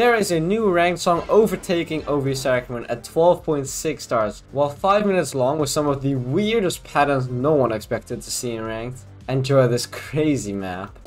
There is a new ranked song overtaking Ovius at 12.6 stars, while 5 minutes long with some of the weirdest patterns no one expected to see in ranked. Enjoy this crazy map.